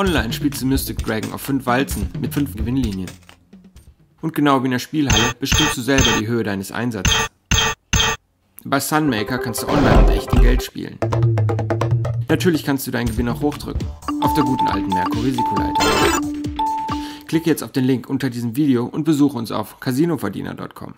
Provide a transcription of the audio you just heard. Online spielt sie Mystic Dragon auf 5 Walzen mit 5 Gewinnlinien. Und genau wie in der Spielhalle bestimmst du selber die Höhe deines Einsatzes. Bei Sunmaker kannst du online mit echtem Geld spielen. Natürlich kannst du deinen Gewinn auch hochdrücken, auf der guten alten Merkur-Risikoleiter. Klicke jetzt auf den Link unter diesem Video und besuche uns auf Casinoverdiener.com.